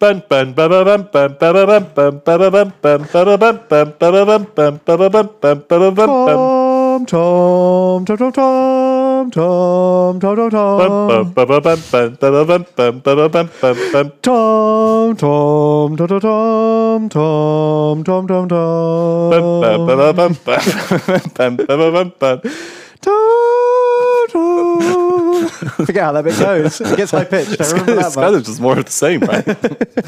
I forget how that bit goes. It gets high pitched. It's kind of just more of the same, right?